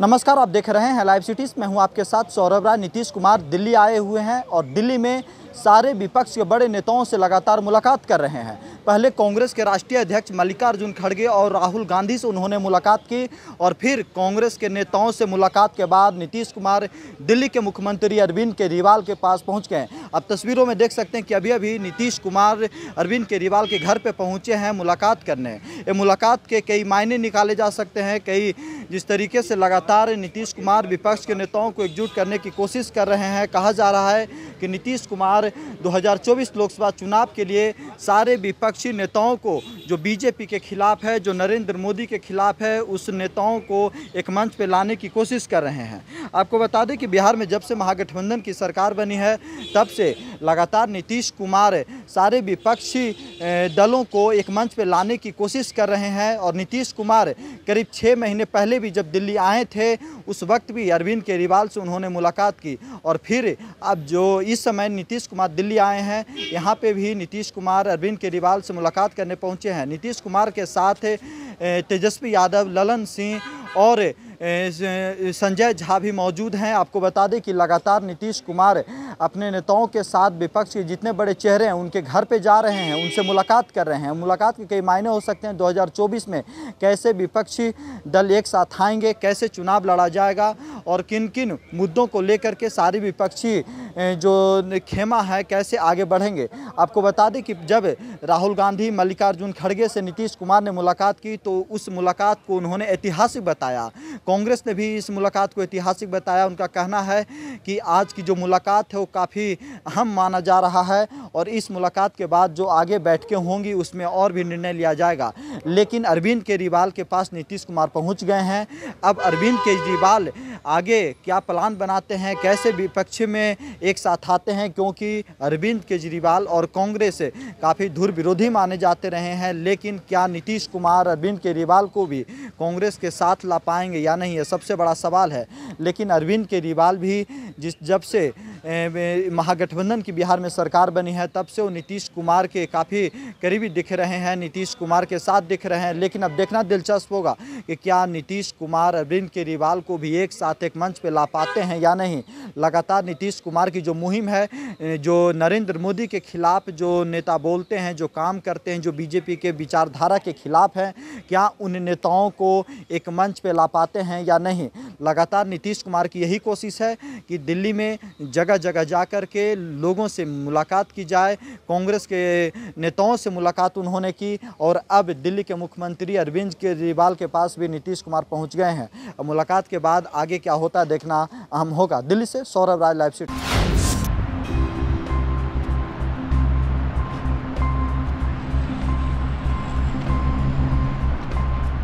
नमस्कार, आप देख रहे हैं लाइव सिटीज। मैं हूं आपके साथ सौरभ राय। नीतीश कुमार दिल्ली आए हुए हैं और दिल्ली में सारे विपक्ष के बड़े नेताओं से लगातार मुलाकात कर रहे हैं। पहले कांग्रेस के राष्ट्रीय अध्यक्ष मल्लिकार्जुन खड़गे और राहुल गांधी से उन्होंने मुलाकात की और फिर कांग्रेस के नेताओं से मुलाकात के बाद नीतीश कुमार दिल्ली के मुख्यमंत्री अरविंद केजरीवाल के पास पहुंच गए। अब तस्वीरों में देख सकते हैं कि अभी अभी नीतीश कुमार अरविंद केजरीवाल के घर पर पहुँचे हैं मुलाकात करने। ये मुलाकात के कई मायने निकाले जा सकते हैं। कई जिस तरीके से लगातार नीतीश कुमार विपक्ष के नेताओं को एकजुट करने की कोशिश कर रहे हैं। कहा जा रहा है कि नीतीश कुमार 2024 लोकसभा चुनाव के लिए सारे विपक्षी नेताओं को, जो बीजेपी के खिलाफ है, जो नरेंद्र मोदी के खिलाफ है, उस नेताओं को एक मंच पर लाने की कोशिश कर रहे हैं। आपको बता दें कि बिहार में जब से महागठबंधन की सरकार बनी है तब से लगातार नीतीश कुमार सारे विपक्षी दलों को एक मंच पर लाने की कोशिश कर रहे हैं। और नीतीश कुमार करीब 6 महीने पहले भी जब दिल्ली आए थे उस वक्त भी अरविंद केजरीवाल से उन्होंने मुलाकात की। और फिर अब जो इस समय नीतीश कुमार दिल्ली आए हैं, यहाँ पे भी नीतीश कुमार अरविंद केजरीवाल से मुलाकात करने पहुँचे हैं। नीतीश कुमार के साथ तेजस्वी यादव, ललन सिंह और संजय झा भी मौजूद हैं। आपको बता दें कि लगातार नीतीश कुमार अपने नेताओं के साथ विपक्ष के जितने बड़े चेहरे हैं उनके घर पे जा रहे हैं, उनसे मुलाकात कर रहे हैं। मुलाकात के कई मायने हो सकते हैं। 2024 में कैसे विपक्षी दल एक साथ आएंगे, कैसे चुनाव लड़ा जाएगा और किन किन मुद्दों को लेकर के सारी विपक्षी जो खेमा है कैसे आगे बढ़ेंगे। आपको बता दें कि जब राहुल गांधी, मल्लिकार्जुन खड़गे से नीतीश कुमार ने मुलाकात की तो उस मुलाकात को उन्होंने ऐतिहासिक बताया। कांग्रेस ने भी इस मुलाकात को ऐतिहासिक बताया। उनका कहना है कि आज की जो मुलाकात है वो काफ़ी अहम माना जा रहा है और इस मुलाकात के बाद जो आगे बैठकें होंगी उसमें और भी निर्णय लिया जाएगा। लेकिन अरविंद केजरीवाल के पास नीतीश कुमार पहुँच गए हैं। अब अरविंद केजरीवाल आगे क्या प्लान बनाते हैं, कैसे विपक्ष में एक साथ आते हैं, क्योंकि अरविंद केजरीवाल और कांग्रेस काफ़ी धुर विरोधी माने जाते रहे हैं। लेकिन क्या नीतीश कुमार अरविंद केजरीवाल को भी कांग्रेस के साथ ला पाएंगे या नहीं, यह सबसे बड़ा सवाल है। लेकिन अरविंद केजरीवाल भी जब से महागठबंधन की बिहार में सरकार बनी है तब से वो नीतीश कुमार के काफ़ी करीबी दिख रहे हैं, नीतीश कुमार के साथ दिख रहे हैं। लेकिन अब देखना दिलचस्प होगा कि क्या नीतीश कुमार अरविंद केजरीवाल को भी एक साथ एक मंच पर ला पाते हैं या नहीं। लगातार नीतीश कुमार की जो मुहिम है, जो नरेंद्र मोदी के खिलाफ जो नेता बोलते हैं, जो काम करते हैं, जो बीजेपी के विचारधारा के खिलाफ हैं, क्या उन नेताओं को एक मंच पर ला पाते हैं या नहीं। लगातार नीतीश कुमार की यही कोशिश है कि दिल्ली में जगह जगह जाकर के लोगों से मुलाकात की जाए। कांग्रेस के नेताओं से मुलाकात उन्होंने की और अब दिल्ली के मुख्यमंत्री अरविंद केजरीवाल के पास भी नीतीश कुमार पहुंच गए हैं। मुलाकात के बाद आगे क्या होता है देखना अहम होगा। दिल्ली से सौरभ राय, लाइव सिटी।